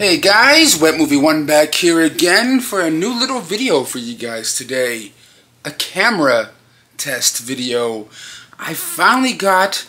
Hey guys, Wet Movie One back here again for a new little video for you guys today. A camera test video. I finally got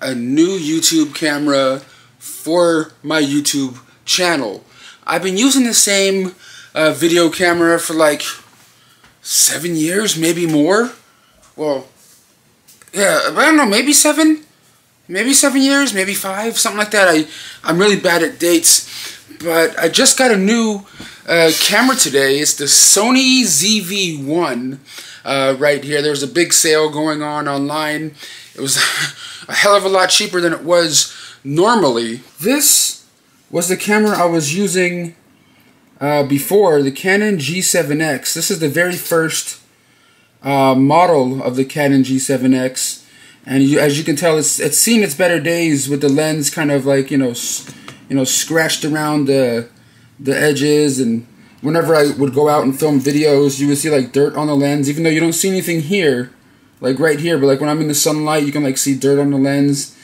a new YouTube camera for my YouTube channel. I've been using the same video camera for like 7 years, maybe more. Well, yeah, I don't know, maybe seven? Maybe 7 years, maybe five, something like that. I'm really bad at dates. But I just got a new camera today. It's the Sony ZV-1 right here. There was a big sale going on online. It was a hell of a lot cheaper than it was normally. This was the camera I was using before, the Canon G7X. This is the very first model of the Canon G7X. And as you can tell, it's seen its better days with the lens kind of like, you know, scratched around the edges, and whenever I would go out and film videos, you would see like dirt on the lens, even though you don't see anything here, like right here, but like when I'm in the sunlight, you can like see dirt on the lens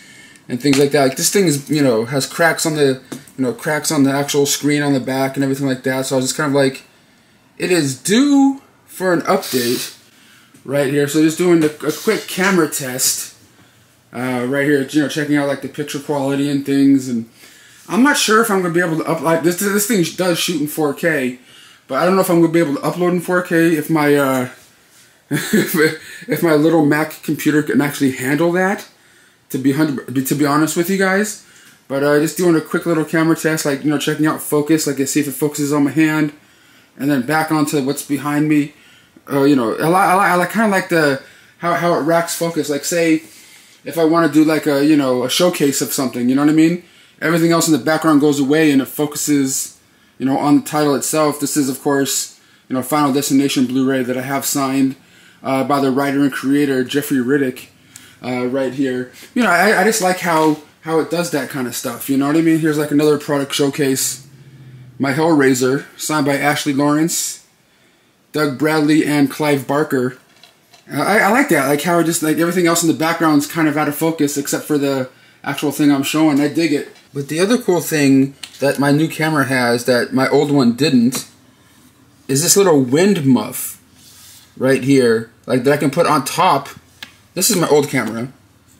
and things like that. Like this thing is, you know, has cracks on the, you know, cracks on the actual screen on the back and everything like that. So I was just kind of like, it is due for an update right here. So just doing a quick camera test right here, you know, checking out like the picture quality and things. And I'm not sure if I'm going to be able to upload, this thing does shoot in 4K, but I don't know if I'm going to be able to upload in 4K if my, if my little Mac computer can actually handle that, to be honest with you guys. But just doing a quick little camera test, like, you know, checking out focus, like I see if it focuses on my hand, and then back onto what's behind me. You know, I kind of like the, how it racks focus, like say, if I want to do like a, you know, a showcase of something, you know what I mean? Everything else in the background goes away and it focuses, you know, on the title itself. This is, of course, you know, Final Destination Blu-ray that I have signed by the writer and creator Jeffrey Riddick right here. You know, I just like how it does that kind of stuff, you know what I mean? Here's like another product showcase. My Hellraiser, signed by Ashley Lawrence, Doug Bradley, and Clive Barker. I like that, like how it just, like everything else in the background is kind of out of focus except for the actual thing I'm showing. I dig it. But the other cool thing that my new camera has that my old one didn't is this little wind muff right here, like that I can put on top. This is my old camera,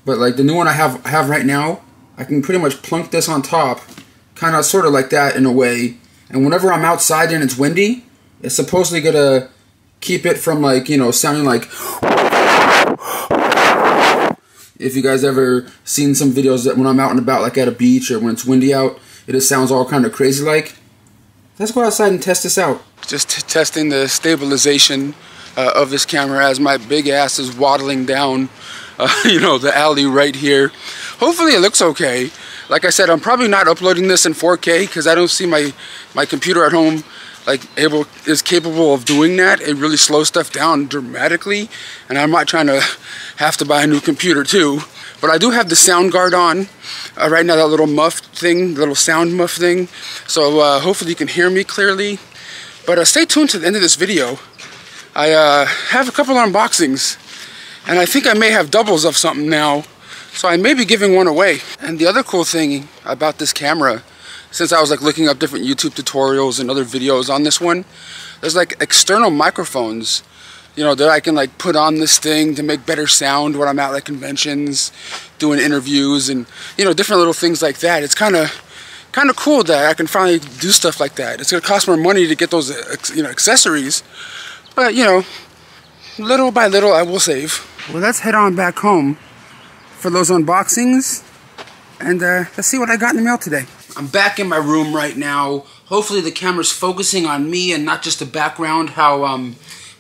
but like the new one I have right now, I can pretty much plunk this on top, kind of sort of like that in a way. And whenever I'm outside and it's windy, it's supposedly gonna keep it from, like, you know, sounding like. If you guys ever seen some videos that when I'm out and about, like at a beach or when it's windy out, it just sounds all kind of crazy like. Let's go outside and test this out. Just testing the stabilization of this camera as my big ass is waddling down, you know, the alley right here. Hopefully it looks okay. Like I said, I'm probably not uploading this in 4K because I don't see my computer at home like is capable of doing that. It really slows stuff down dramatically, and I'm not trying to have to buy a new computer too. But I do have the sound guard on right now, that little muff thing, little sound muff thing. So hopefully you can hear me clearly. But stay tuned to the end of this video. I have a couple unboxings, and I think I may have doubles of something now. So I may be giving one away. And the other cool thing about this camera, since I was like looking up different YouTube tutorials and other videos on this one, there's like external microphones, you know, that I can like put on this thing to make better sound when I'm out at conventions, doing interviews and, you know, different little things like that. It's kind of cool that I can finally do stuff like that. It's gonna cost more money to get those, you know, accessories, but, you know, little by little I will save. Well, let's head on back home for those unboxings, and let's see what I got in the mail today. I'm back in my room right now. Hopefully the camera's focusing on me and not just the background, how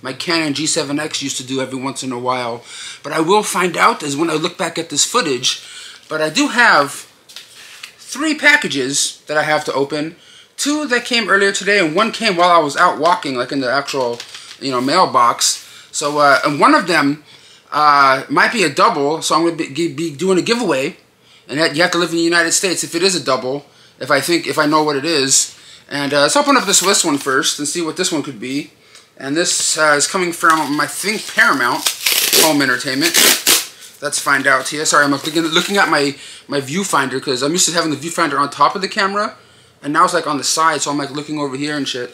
my Canon G7X used to do every once in a while. But I will find out is when I look back at this footage. But I do have 3 packages that I have to open. 2 that came earlier today, and 1 came while I was out walking, like in the actual, you know, mailbox. So, and one of them might be a double, so I'm going to be doing a giveaway. And that you have to live in the United States if it is a double. If I know what it is. And let's open up this one first and see what this one could be. And this is coming from, I think, Paramount Home Entertainment. Let's find out here. Sorry, I'm looking at my viewfinder because I'm used to having the viewfinder on top of the camera. And now it's like on the side, so I'm like looking over here and shit.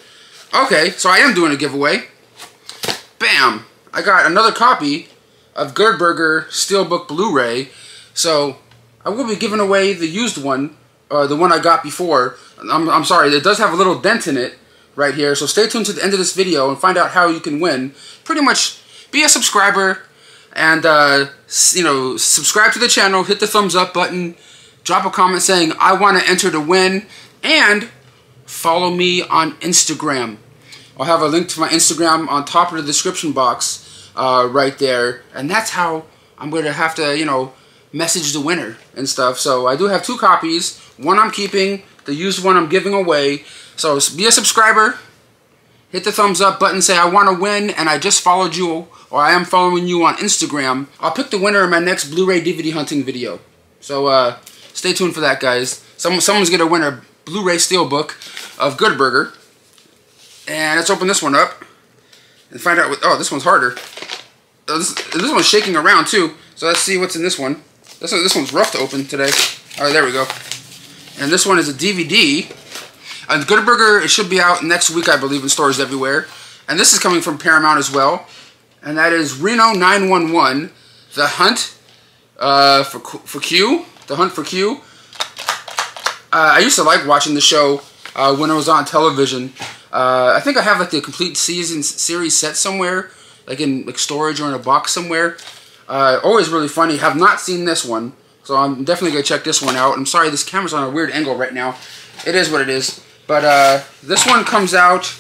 Okay, so I am doing a giveaway. Bam! I got another copy of Gerberger Steelbook Blu-ray. So I will be giving away the used one, the one I got before. I'm sorry, it does have a little dent in it right here. So stay tuned to the end of this video and find out how you can win. Pretty much be a subscriber and, you know, subscribe to the channel, hit the thumbs up button, drop a comment saying, I want to enter to win, and follow me on Instagram. I'll have a link to my Instagram on top of the description box right there. And that's how I'm going to have to, you know, message the winner and stuff. So I do have two copies. One I'm keeping, the used one I'm giving away. So be a subscriber, hit the thumbs up button, say I want to win, and I just followed you, or I am following you on Instagram. I'll pick the winner in my next Blu-ray DVD hunting video. So stay tuned for that, guys. Someone's going to win a Blu-ray Steelbook of Gerberger. And let's open this one up and find out what... Oh, this one's harder. Oh, this one's shaking around, too. So let's see what's in this one. This one's rough to open today. All right, there we go. And this one is a DVD. And Gerberger, it should be out next week, I believe, in stores everywhere. And this is coming from Paramount as well. And that is Reno 911, The Hunt for Q. The Hunt for Q. I used to like watching the show when it was on television. I think I have like the complete series set somewhere, like in like storage or in a box somewhere. Always really funny. Have not seen this one, so I'm definitely gonna check this one out. I'm sorry this camera's on a weird angle right now. It is what it is. But this one comes out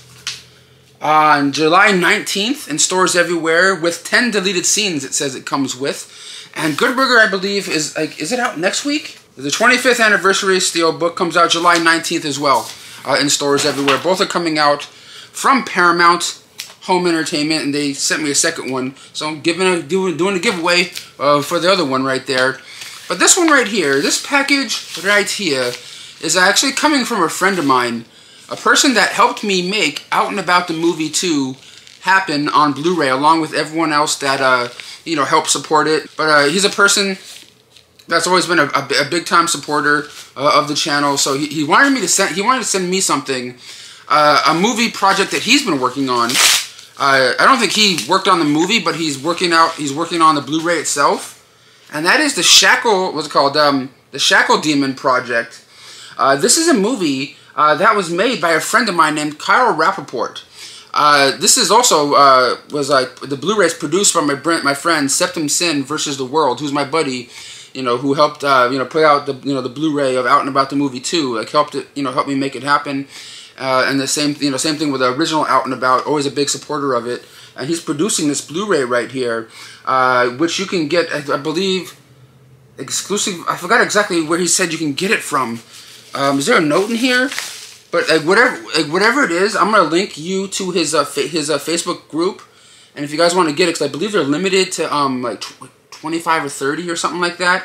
on July 19th in stores everywhere with 10 deleted scenes. It says it comes with. And Gerberger, I believe, is like, is it out next week? The 25th anniversary Steelbook comes out July 19th as well, in stores everywhere. Both are coming out from Paramount Home Entertainment, and they sent me a second one. So I'm doing a giveaway for the other one right there. But this one right here, this package right here, is actually coming from a friend of mine, a person that helped me make Out and About the Movie 2 happen on Blu-ray, along with everyone else that you know, helped support it. But he's a person that's always been a big-time supporter of the channel. So he wanted me to send me something, a movie project that he's been working on. I don't think he worked on the movie, but he's working on the Blu-ray itself, and that is the Shackle. What's it called? The Shackle Demon Project. This is a movie that was made by a friend of mine named Kyle Rappaport. This is also was like the Blu-ray is produced by my friend Septic Sin vs. the World, who's my buddy. You know, who helped you know, put out the, you know, the Blu-ray of Out and About the Movie 2. Like helped it, you know, helped me make it happen. And the same, you know, same thing with the original Out and About. Always a big supporter of it. And he's producing this Blu-ray right here, which you can get, I believe, exclusive. I forgot exactly where he said you can get it from. Is there a note in here? But whatever it is, I'm gonna link you to his Facebook group. And if you guys want to get it, because I believe they're limited to like 25 or 30 or something like that,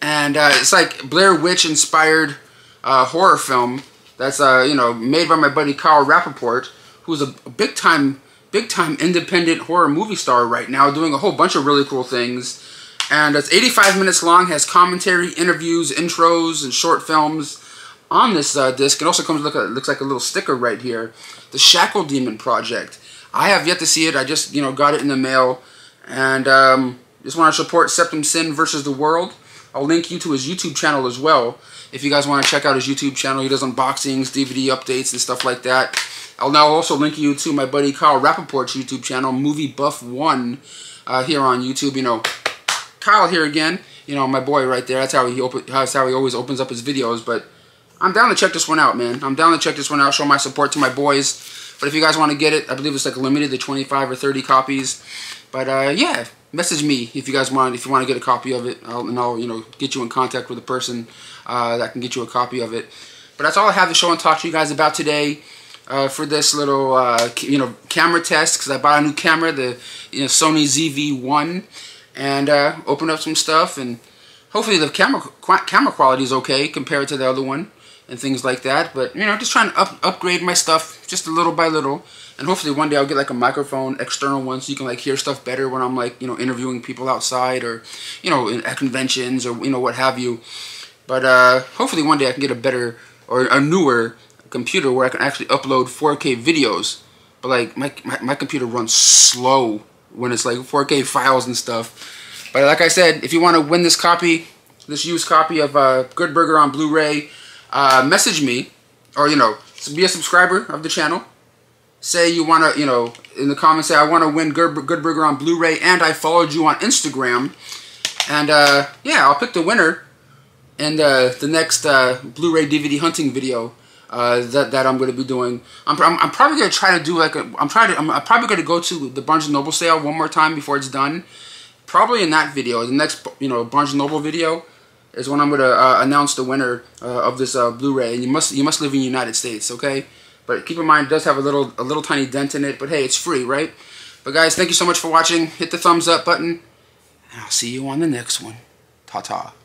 and it's like Blair Witch inspired horror film that's you know, made by my buddy Kyle Rappaport, who's a big time independent horror movie star right now, doing a whole bunch of really cool things. And it's 85 minutes long, has commentary, interviews, intros, and short films on this disc. It also comes with it looks like a little sticker right here, the Shackle Demon Project. I have yet to see it. I just, you know, got it in the mail, and just want to support Septic Sin vs. the World. I'll link you to his YouTube channel as well. If you guys want to check out his YouTube channel, he does unboxings, DVD updates, and stuff like that. I'll now also link you to my buddy Kyle Rappaport's YouTube channel, Movie Buff One, here on YouTube. You know, Kyle here again. You know, my boy right there. That's how he always opens up his videos. But I'm down to check this one out, man. I'm down to check this one out. Show my support to my boys. But if you guys want to get it, I believe it's like limited to 25 or 30 copies. But yeah. Message me if you guys want. If you want to get a copy of it, I'll you know, get you in contact with a person that can get you a copy of it. But that's all I have to show and talk to you guys about today for this little you know, camera test, because I bought a new camera, the, you know, Sony ZV-1, and opened up some stuff, and hopefully the camera quality is okay compared to the other one and things like that. But you know, just trying to upgrade my stuff just a little by little. And hopefully one day I'll get like a microphone, external one, so you can like hear stuff better when I'm like, you know, interviewing people outside, or, you know, at conventions, or, you know, what have you. But hopefully one day I can get a better or a newer computer where I can actually upload 4K videos. But like my computer runs slow when it's like 4K files and stuff. But like I said, if you want to win this copy, this used copy of Gerberger on Blu-ray, message me, or you know, be a subscriber of the channel. Say you want to, you know, in the comments say I want to win Gerberger on Blu-ray, and I followed you on Instagram. And yeah, I'll pick the winner in the next Blu-ray DVD hunting video that I'm going to be doing. I'm probably going to try to do like a, I'm probably going to go to the Barnes & Noble sale one more time before it's done. Probably in that video, the next, you know, Barnes & Noble video is when I'm going to announce the winner of this Blu-ray. And you must live in the United States, okay? But keep in mind, it does have a little tiny dent in it. But hey, it's free, right? But guys, thank you so much for watching. Hit the thumbs up button, and I'll see you on the next one. Ta-ta.